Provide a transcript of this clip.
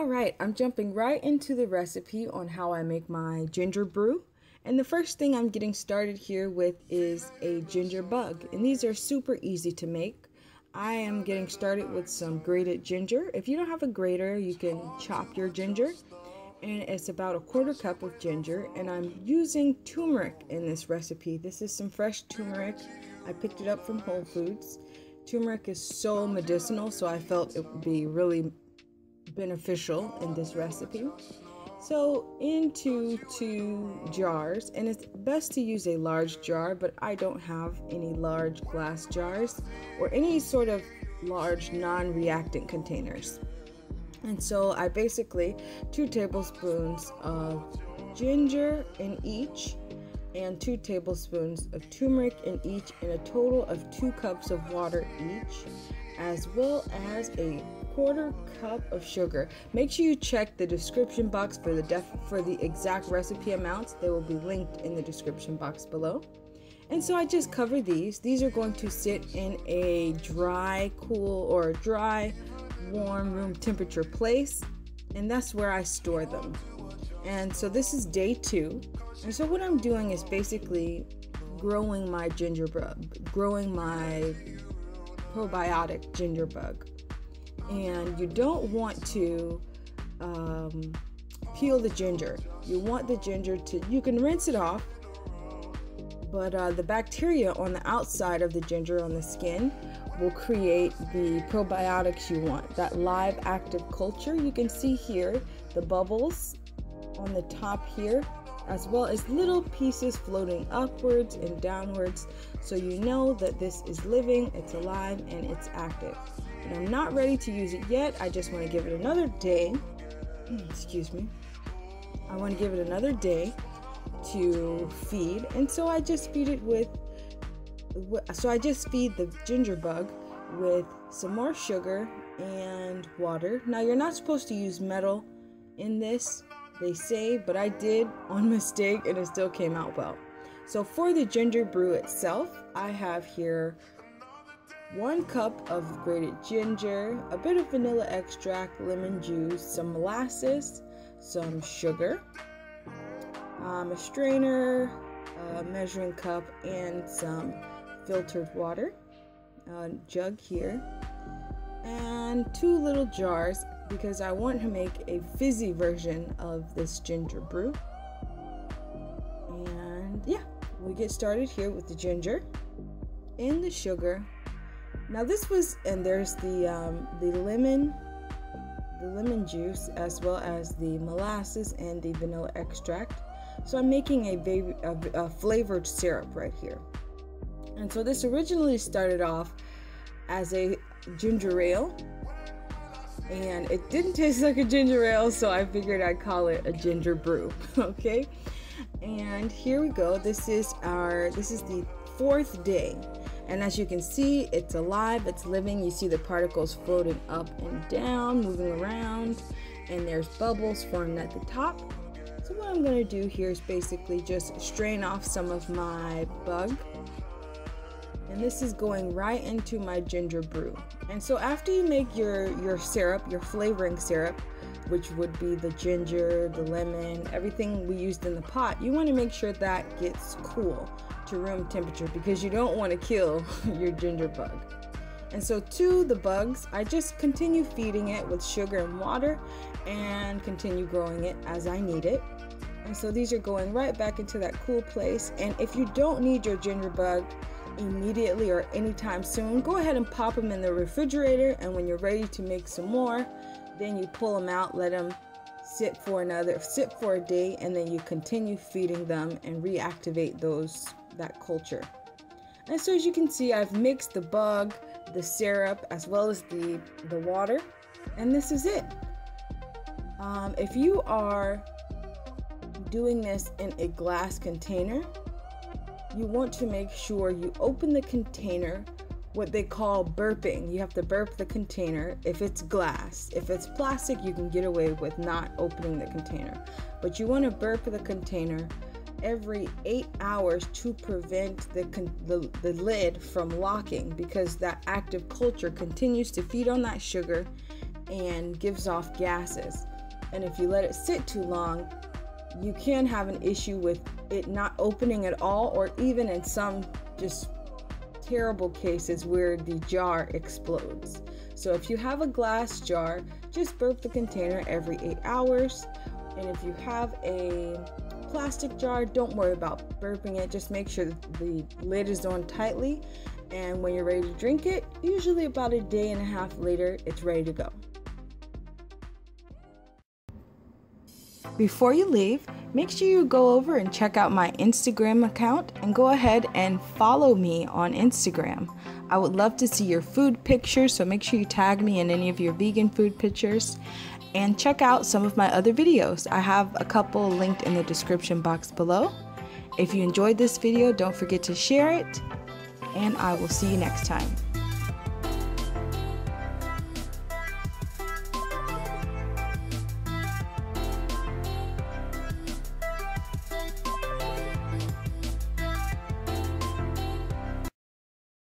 All right, I'm jumping right into the recipe on how I make my ginger brew. And the first thing I'm getting started here with is a ginger bug. And these are super easy to make. I am getting started with some grated ginger. If you don't have a grater, you can chop your ginger. And it's about a 1/4 cup of ginger. And I'm using turmeric in this recipe. This is some fresh turmeric. I picked it up from Whole Foods. Turmeric is so medicinal, so I felt it would be really beneficial in this recipe. So into 2 jars, and it's best to use a large jar, but I don't have any large glass jars or any sort of large non-reactant containers. And so I basically 2 tablespoons of ginger in each and 2 tablespoons of turmeric in each, and a total of 2 cups of water each, as well as a 1/4 cup of sugar. Make sure you check the description box for the exact recipe amounts. They will be linked in the description box below. And so I just cover these. These are going to sit in a dry, cool, or dry, warm room temperature place, and that's where I store them. And so this is day 2. And so what I'm doing is basically growing my ginger bug, growing my probiotic ginger bug. And you don't want to peel the ginger. You want the ginger to, you can rinse it off, but the bacteria on the outside of the ginger on the skin will create the probiotics you want. That live active culture, you can see here, the bubbles on the top here, as well as little pieces floating upwards and downwards, so you know that this is living, it's alive, and it's active. And I'm not ready to use it yet. I just want to give it another day. Excuse me. I want to give it another day to feed, and so I just feed it with, I just feed the ginger bug with some more sugar and water. Now, you're not supposed to use metal in this, they say, but I did on mistake, and it still came out well. So for the ginger brew itself, I have here 1 cup of grated ginger, a bit of vanilla extract, lemon juice, some molasses, some sugar, a strainer, a measuring cup, and some filtered water, a jug here, and 2 little jars, because I want to make a fizzy version of this ginger brew. And yeah, we get started here with the ginger and the sugar. Now this was, and there's the lemon juice, as well as the molasses and the vanilla extract. So I'm making a flavored syrup right here. And so this originally started off as a ginger ale, and it didn't taste like a ginger ale, so I figured I'd call it a ginger brew. Okay, and here we go. This is the 4th day, and as you can see, it's alive, it's living. You see the particles floating up and down, moving around, and there's bubbles formed at the top. So what I'm going to do here is basically just strain off some of my bug. And this is going right into my ginger brew. And so after you make your syrup, your flavoring syrup, which would be the ginger, the lemon, everything we used in the pot, you want to make sure that gets cool to room temperature, because you don't want to kill your ginger bug. And so to the bugs, I just continue feeding it with sugar and water and continue growing it as I need it. And so these are going right back into that cool place. And if you don't need your ginger bug immediately or anytime soon, go ahead and pop them in the refrigerator, and when you're ready to make some more, then you pull them out, let them sit for a day, and then you continue feeding them and reactivate that culture. And so as you can see, I've mixed the bug, the syrup, as well as the water, and this is it. If you are doing this in a glass container, you want to make sure you open the container, what they call burping. You have to burp the container if it's glass. If it's plastic, you can get away with not opening the container. But you want to burp the container every 8 hours to prevent the lid from locking, because that active culture continues to feed on that sugar and gives off gases. and if you let it sit too long, you can have an issue with it not opening at all, or even in some just terrible cases where the jar explodes. So if you have a glass jar, just burp the container every 8 hours. And if you have a plastic jar, don't worry about burping it. Just make sure that the lid is on tightly. And when you're ready to drink it, usually about a day and a half later, it's ready to go. Before you leave, make sure you go over and check out my Instagram account and go ahead and follow me on Instagram. I would love to see your food pictures, so make sure you tag me in any of your vegan food pictures. And check out some of my other videos. I have a couple linked in the description box below. If you enjoyed this video, don't forget to share it, and I will see you next time.